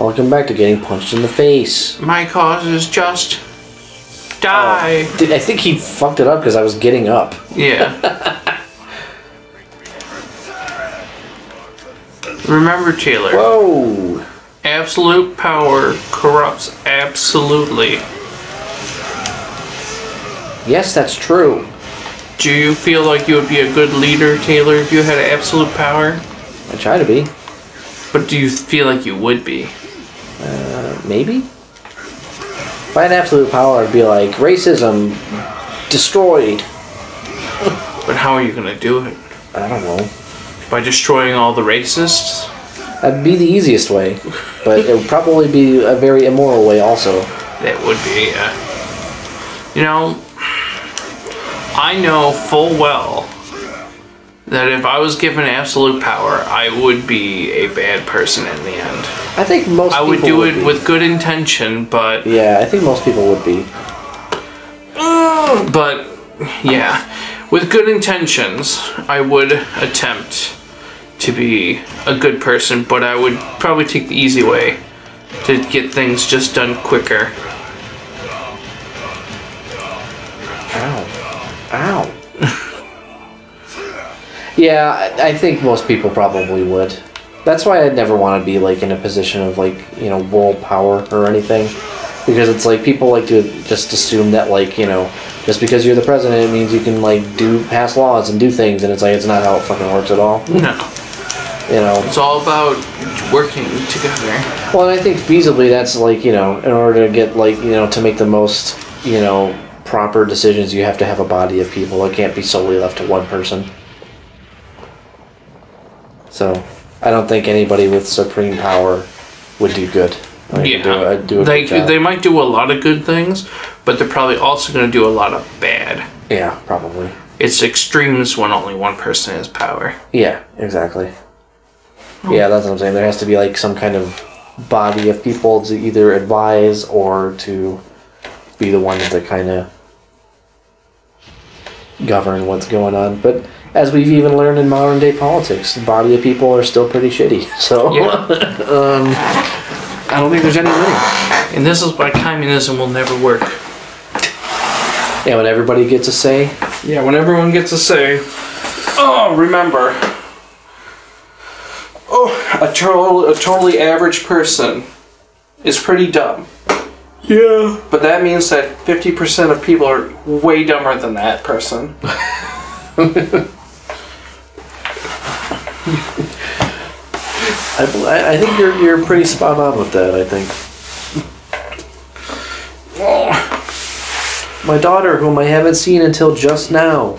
Welcome back to getting punched in the face. My cause is just... die. Dude, I think he fucked it up because I was getting up. Yeah. Remember, Taylor. Whoa! Absolute power corrupts absolutely. Yes, that's true. Do you feel like you would be a good leader, Taylor, if you had absolute power? I try to be. But do you feel like you would be? Maybe? If I had absolute power, I'd be like, racism, destroyed. But how are you going to do it? I don't know. By destroying all the racists? That'd be the easiest way. But it would probably be a very immoral way also. That would be, yeah. You know, I know full well that if I was given absolute power, I would be a bad person in the end. I think most people would do it with good intention, but... yeah, I think most people would be. But, yeah. With good intentions, I would attempt to be a good person, but I would probably take the easy way to get things just done quicker. Ow. Ow. Yeah, I think most people probably would. That's why I'd never want to be, like, in a position of, like, you know, world power or anything. Because it's, like, people like to just assume that, like, you know, just because you're the president, it means you can, like, pass laws and do things. And it's, like, it's not how it fucking works at all. No. You know. It's all about working together. Well, and I think feasibly that's, like, you know, in order to get, like, you know, to make the most, you know, proper decisions, you have to have a body of people. It can't be solely left to one person. So, I don't think anybody with supreme power would do good. Like, yeah, they might do a lot of good things, but they're probably also going to do a lot of bad. Yeah, probably. It's extremes when only one person has power. Yeah, exactly. Oh. Yeah, that's what I'm saying. There has to be like some kind of body of people to either advise or to be the ones that kind of govern what's going on, but... as we've even learned in modern day politics, the body of people are still pretty shitty. So, yeah. I don't think there's any winning. And this is why communism will never work. Yeah, when everybody gets a say. Yeah, when everyone gets a say. Oh, remember. Oh, a totally average person is pretty dumb. Yeah. But that means that 50% of people are way dumber than that person. I think you're pretty spot on with that. I think. Oh. My daughter, whom I haven't seen until just now.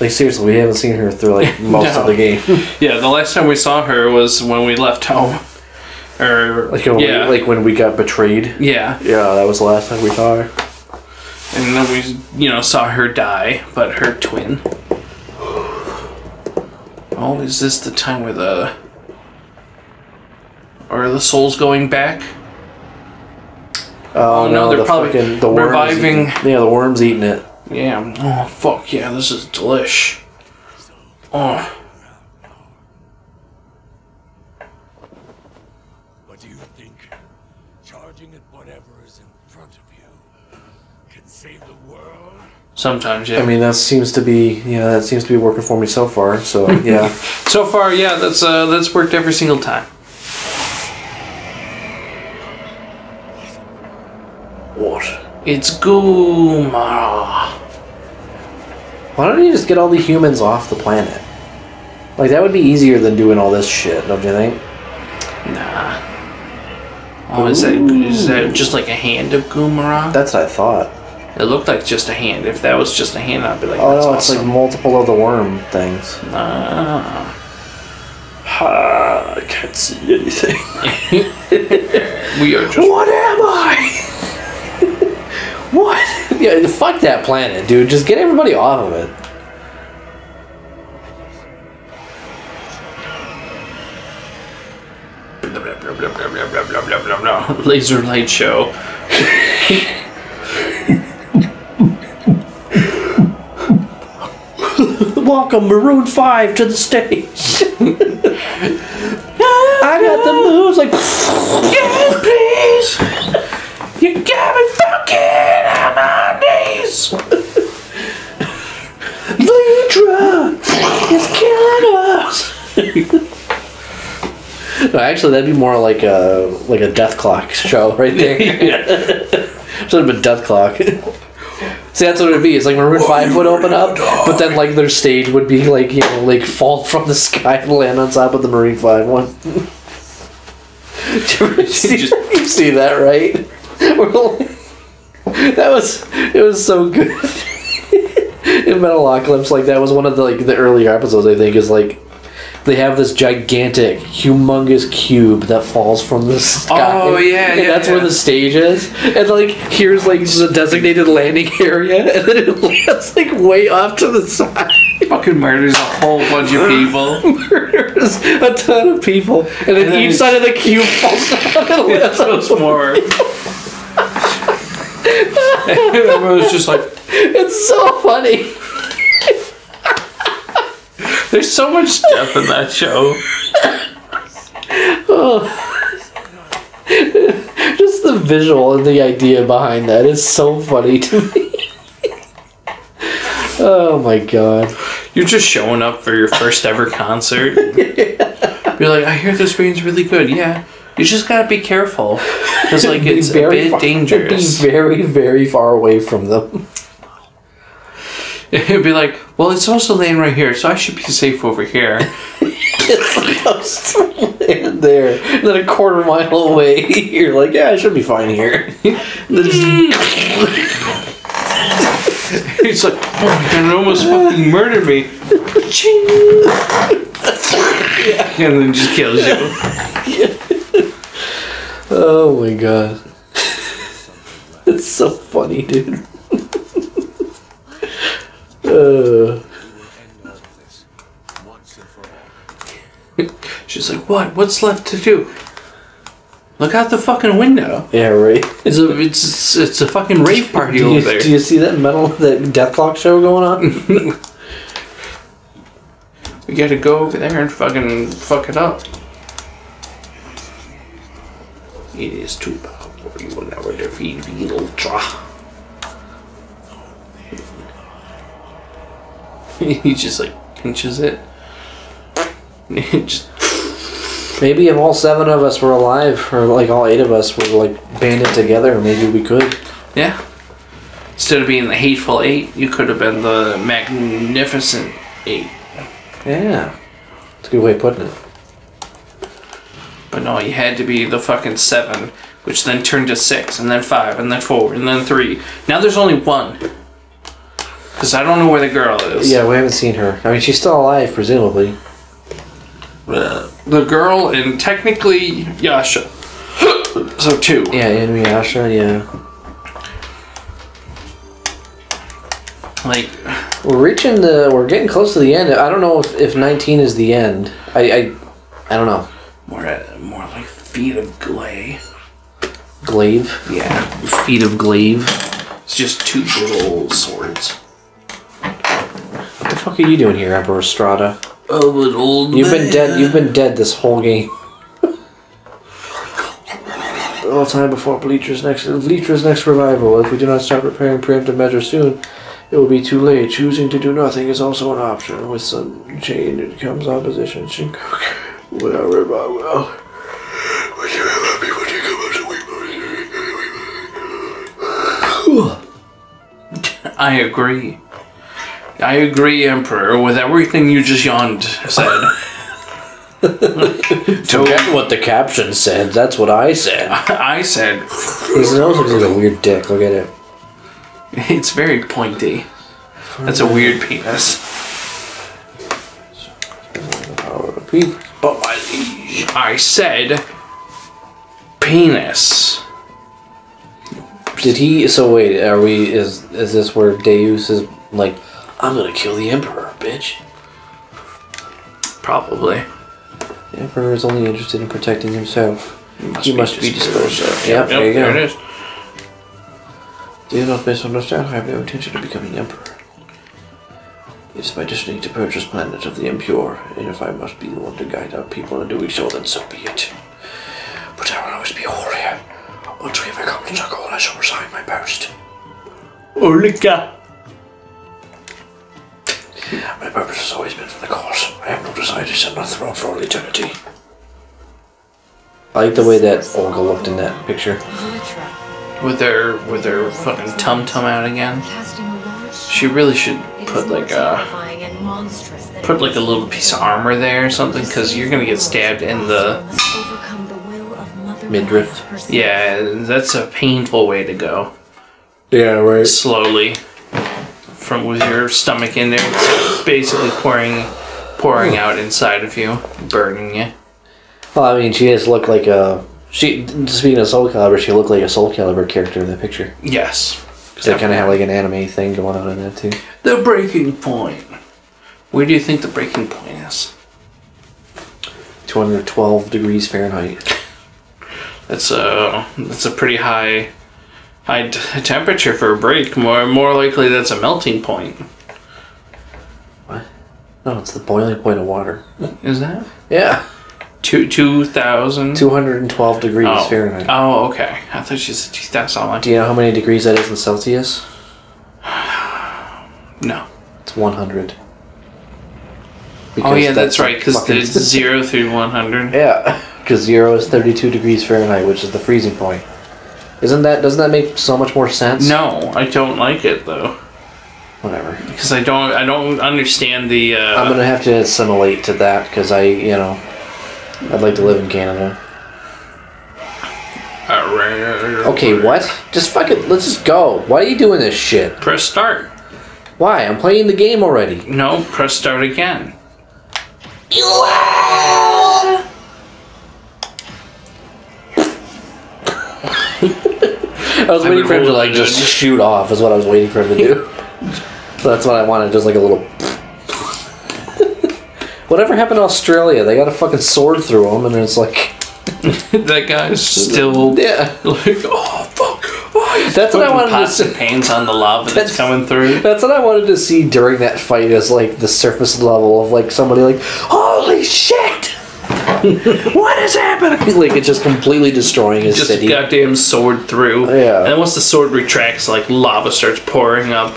Like seriously, we haven't seen her through like most of the game. Yeah, the last time we saw her was when we left home, or like when we got betrayed. Yeah, yeah, that was the last time we saw her. And then we, you know, saw her die, but her twin. Oh, is this the time where the... are the souls going back? Oh, no, they're probably reviving... yeah, the worm's eating it. Yeah. Oh, fuck, yeah, this is delish. Oh. What do you think? Charging at whatever is in front of you can save the world. Sometimes, yeah. I mean, that seems to be, you know, that seems to be working for me so far. So, yeah. So far, yeah, that's worked every single time. What? It's Goomara. Why don't you just get all the humans off the planet? Like that would be easier than doing all this shit, don't you think? Nah. Oh, is that just like a hand of Goomara? That's what I thought. It looked like just a hand. If that was just a hand, I'd be like, oh, that's no, awesome. It's like multiple of the worm things. I can't see anything. We are just... what am I? What? Yeah, fuck that planet, dude. Just get everybody off of it. Laser light show. Welcome Maroon 5 to the stage. Lou was like, yeah, please. You got me fucking on my knees. Lydra is killing us. No, actually, that'd be more like a Death Clock show right there. Should have been Death Clock. See, that's what it'd be. It's like Maroon 5 would open up, but then like their stage would be like, you know, like fall from the sky and land on top of the Maroon 5 one. Did you ever see that, right? It was so good. In Metalocalypse, like that was one of the earlier episodes, I think, is like they have this gigantic, humongous cube that falls from the sky. Oh, yeah, and that's where the stage is. And, like, here's, like, just a designated landing area, and then it lands, like, way off to the side. Fucking murders a whole bunch of people. Murders a ton of people. And then each side of the cube falls down and lands on more. And everyone's just like... It's so funny. There's so much death in that show. Oh. Just the visual and the idea behind that is so funny to me. Oh my god. You're just showing up for your first ever concert. Yeah. You're like, I hear this band's really good. Yeah. You just gotta be careful. Because like, it's a bit dangerous. Be very, very far away from them. It'd be like, well, it's also laying right here, so I should be safe over here. It's supposed to land there. And then a quarter mile away, you're like, yeah, I should be fine here. It's like, oh, it almost fucking murdered me. And then just kills you. Oh my god. It's so funny, dude. She's like, what? What's left to do? Look out the fucking window. Yeah, right. It's a fucking rave party over there. Do you see that Death Clock show going on? We gotta go over there and fucking fuck it up. It is too powerful. You will never defeat the Ultra. He just like pinches it. Maybe if all 7 of us were alive, or like all 8 of us were like banded together, maybe we could. Yeah. Instead of being the hateful 8, you could have been the magnificent 8. Yeah. That's a good way of putting it. But no, you had to be the fucking 7, which then turned to 6, and then 5, and then 4, and then 3. Now there's only 1. Because I don't know where the girl is. Yeah, we haven't seen her. I mean, she's still alive, presumably. The girl and technically Yasha. So 2. Yeah, and Yasha, yeah. Like... We're getting close to the end. I don't know if 19 is the end. I don't know. More like Feet of Glaive. Glaive? Yeah. Feet of Glaive. It's just 2 little swords. What the fuck are you doing here, Emperor Strata? Oh, an old man. You've been dead this whole game. All time before Bleacher's next revival. If we do not start preparing preemptive measures soon, it will be too late. Choosing to do nothing is also an option. With some change it comes opposition. Shinkoku. Whatever about well. I agree, Emperor, with everything you just yawned said. Forget what the caption said. That's what I said. I said... His nose looks like a weird dick. Look at it. It's very pointy. That's a weird penis. But my liege, I said... Penis. Did he... So wait, are we... Is this where Deus is, like... I'm gonna kill the Emperor, bitch. Probably. The Emperor is only interested in protecting himself. He must be disposed of. Yep, there you go. There it is. Do not misunderstand, I have no intention of becoming Emperor. It's my destiny to purchase planet of the impure, and if I must be the one to guide our people in doing so, then so be it. must be Orion. Once we have accomplished our goal, I shall resign my post. Olika! My purpose has always been for the cause. I have no desire to sit on a throne for all eternity. I like the way that Olga looked in that picture. With her fucking tum-tum out again. She really should put like a little piece of armor there or something, because you're gonna get stabbed in the midriff. Yeah, that's a painful way to go. Yeah, right. Slowly, from with your stomach in there, it's basically pouring out inside of you, burning you. Well, I mean, she just looked like a speaking of Soul Calibur, she looked like a Soul Calibur character in the picture. Yes. They kind of have like an anime thing going on in that too. The breaking point. Where do you think the breaking point is? 212 degrees Fahrenheit. That's a pretty high temperature for a break. More likely that's a melting point. What? No, it's the boiling point of water. Is that? Yeah. 2,212 degrees Fahrenheit. Oh, okay. I thought she said 2,000. Do you know how many degrees that is in Celsius? No. It's 100. Because oh, yeah, that's right, because it's 0 through 100. Yeah, because 0 is 32 degrees Fahrenheit, which is the freezing point. Doesn't that make so much more sense? No, I don't like it, though. Whatever. Because I don't understand the... I'm going to have to assimilate to that, because I'd like to live in Canada. Okay, what? Just fucking, let's just go. Why are you doing this shit? Press start. Why? I'm playing the game already. No, press start again. I was waiting for him to like just shoot off is what I was waiting for him to do. So that's what I wanted, just like a little... Whatever happened to Australia? They got a fucking sword through them, and it's like... that guy's still... Yeah. Like, oh, fuck. Oh, that's what I wanted to see. Pains on the lava that's coming through. That's what I wanted to see during that fight, is like the surface level of like somebody like, holy shit! What is happening? Like, it's just completely destroying his city. Just goddamn sword through. Yeah. And then once the sword retracts, like, lava starts pouring up.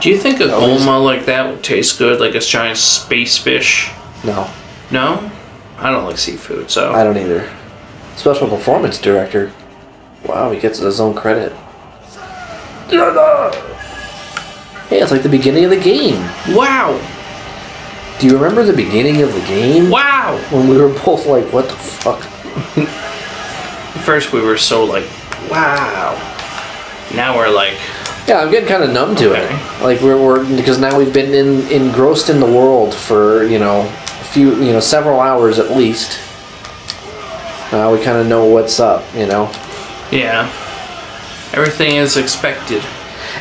Do you think a goma like that would taste good, like a giant space fish? No. No? I don't like seafood, so... I don't either. Special performance director. Wow, he gets his own credit. Hey, it's like the beginning of the game. Wow! Do you remember the beginning of the game? Wow! When we were both like, what the fuck? At first we were so like, wow. Now we're like... Yeah, I'm getting kind of numb to it. Like we're because now we've been engrossed in the world for several hours at least. Now we kind of know what's up, you know. Yeah, everything is expected.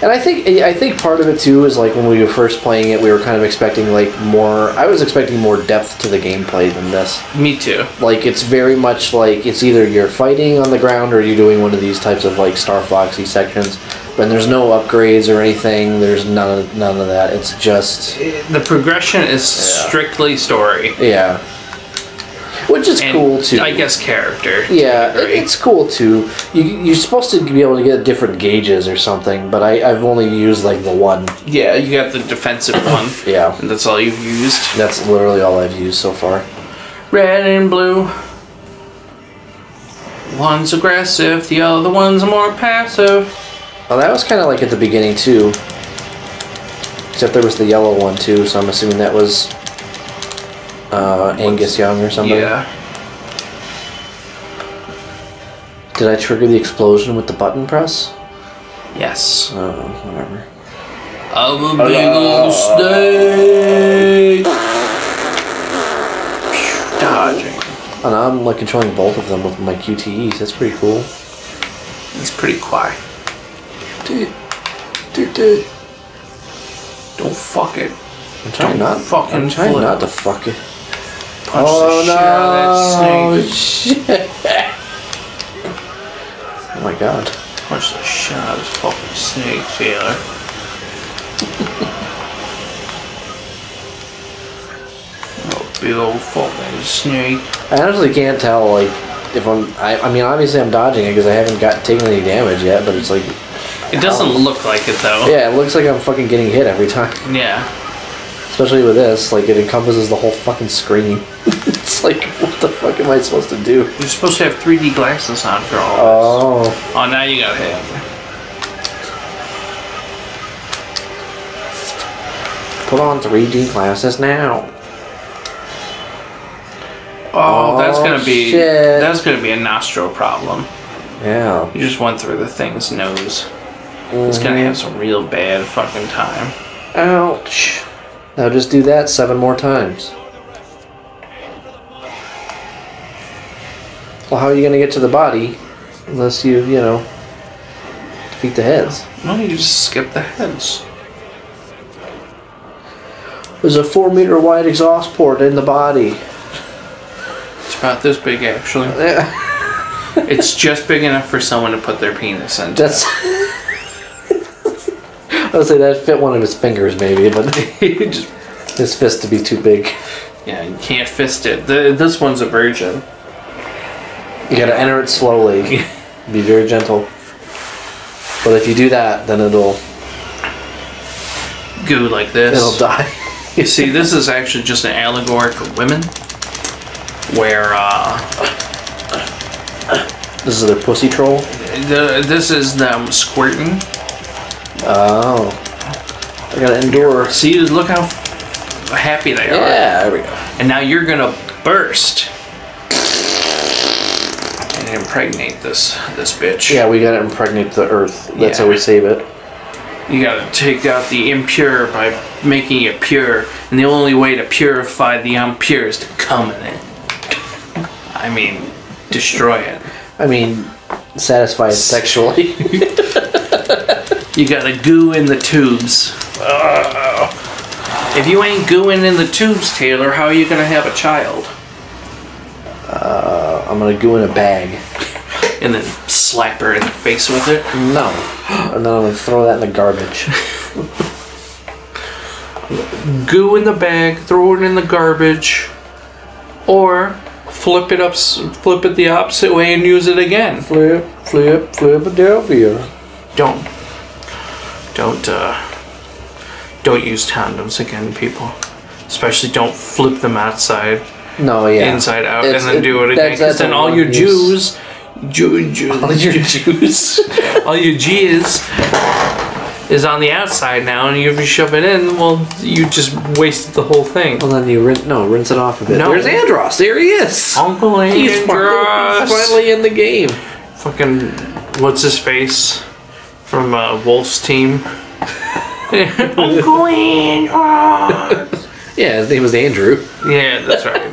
And I think part of it too is like when we were first playing it, we were kind of expecting like more. I was expecting more depth to the gameplay than this. Me too. Like it's very much like it's either you're fighting on the ground or you're doing one of these types of like Star Foxy sections. And there's no upgrades or anything. There's none of that. It's just the progression is strictly story. Yeah, which is cool too. I guess character. Yeah, it's cool too. You're supposed to be able to get different gauges or something, but I've only used like the one. Yeah, you got the defensive one. Yeah, and that's all you've used. That's literally all I've used so far. Red and blue. One's aggressive. The other one's more passive. Well, that was kind of like at the beginning, too. Except there was the yellow one, too, so I'm assuming that was Angus Young or somebody. Yeah. Did I trigger the explosion with the button press? Yes. Oh, whatever. I'm a big old snake! Dodging. And I'm, like, controlling both of them with my QTEs. That's pretty cool. It's pretty quiet. Dude. Don't fuck it. I'm trying not to fuck it. Punch the shit out of that snake. Oh, shit. Oh, my God. Punch the shit out of this fucking snake, Taylor. Oh, big old fucking snake. I honestly can't tell, like, if I'm... I mean, obviously I'm dodging it because I haven't taken any damage yet, but it's like... It doesn't look like it, though. Yeah, it looks like I'm fucking getting hit every time. Yeah. Especially with this, like, it encompasses the whole fucking screen. It's like, what the fuck am I supposed to do? You're supposed to have 3D glasses on for all this. Oh. Oh, now you got hit. Put on 3D glasses now. Oh, that's gonna be shit. That's gonna be a nostril problem. Yeah. You just went through the thing's nose. It's gonna have some real bad fucking time. Ouch. Now just do that 7 more times. Well, how are you gonna get to the body unless you, you know, defeat the heads? Why don't you just skip the heads? There's a 4-meter wide exhaust port in the body. It's about this big, actually. It's just big enough for someone to put their penis into. That's... I would say that fit one of his fingers, maybe, but just... his fist would be too big. Yeah, you can't fist it. This one's a virgin. You gotta enter it slowly. Be very gentle. But if you do that, then it'll... go like this. It'll die. You see, this is actually just an allegory for women. Where, this is their pussy troll? This is them squirting. Oh. I gotta endure. See, look how happy they are. Yeah, there we go. And now you're gonna burst. And impregnate this bitch. Yeah, we gotta impregnate the earth. That's how we save it. You gotta take out the impure by making it pure. And the only way to purify the impure is to come in it. I mean, destroy it. I mean, satisfy it sexually. You gotta goo in the tubes. If you ain't gooing in the tubes, Taylor, how are you gonna have a child? I'm gonna goo in a bag. And then slap her in the face with it? No. And then I'm gonna throw that in the garbage. Goo in the bag, throw it in the garbage, or... flip it up, flip it the opposite way and use it again. Flip it down for you. Don't use condoms again, people. Especially don't flip them outside. No, yeah. Inside out and then do it again. Because then all your Jews, all your G's is on the outside now, and if you shove it in, well, you just wasted the whole thing. Well, then you rinse it off a bit. No. There's Andros. There he is. Uncle Andros. He's finally in the game. Fucking, what's his face from Wolf's team? Uncle Andros. Yeah, his name was Andrew. Yeah, that's right.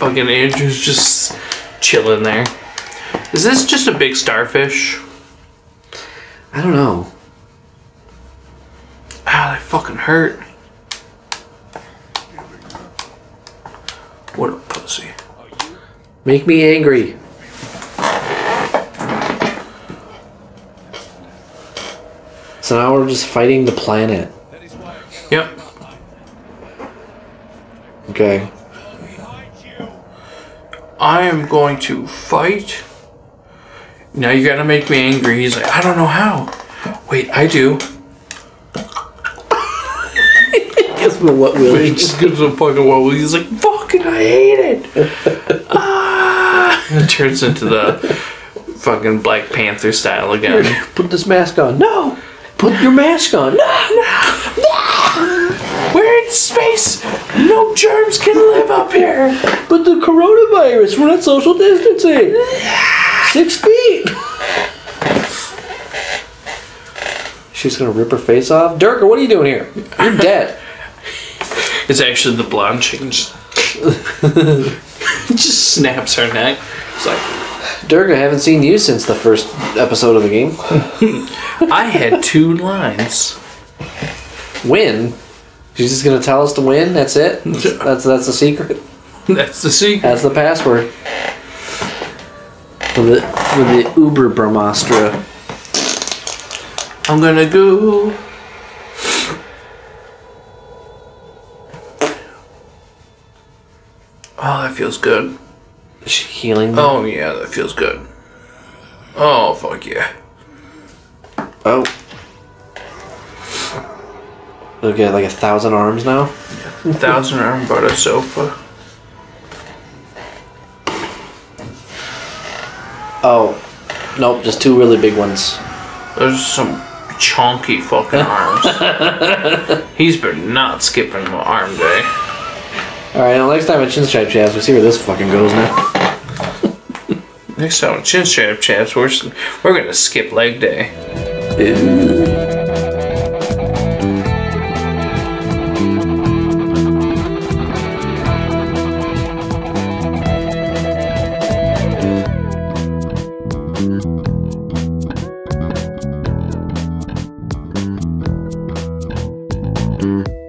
Fucking Andrew's just chilling there. Is this just a big starfish? I don't know. Ah, that fucking hurt. What a pussy. Make me angry. So now we're just fighting the planet. Yep. Okay. I am going to fight... Now you gotta make me angry. He's like, I don't know how. Wait, I do. Gives me what will. He just gives him fucking what will. He's like, fucking, I hate it. It turns into the fucking Black Panther style again. Here, put this mask on. No. Put your mask on. No. We're in space. No germs can live up here. But the coronavirus. We're not social distancing. 6 feet. She's gonna rip her face off. Durka, what are you doing here? You're dead. It's actually the blonde chicken. Just snaps her neck. It's like, Durka, I haven't seen you since the first episode of the game. I had 2 lines. Win. She's just gonna tell us to win. That's it. That's the secret. That's the secret. That's the password. For the Uber Brahmastra. I'm gonna go. Oh, that feels good. Is she healing them? Oh, yeah, that feels good. Oh, fuck yeah. Oh. We'll get like 1,000 arms now? Yeah, 1,000 arm by the sofa. Oh. Nope, just two really big ones. There's some chonky fucking arms. He's been not skipping arm day. Alright, well, next time at Chinstrap Chaps, we'll see where this fucking goes now. Next time at Chinstrap Chaps, we're gonna skip leg day. Ew.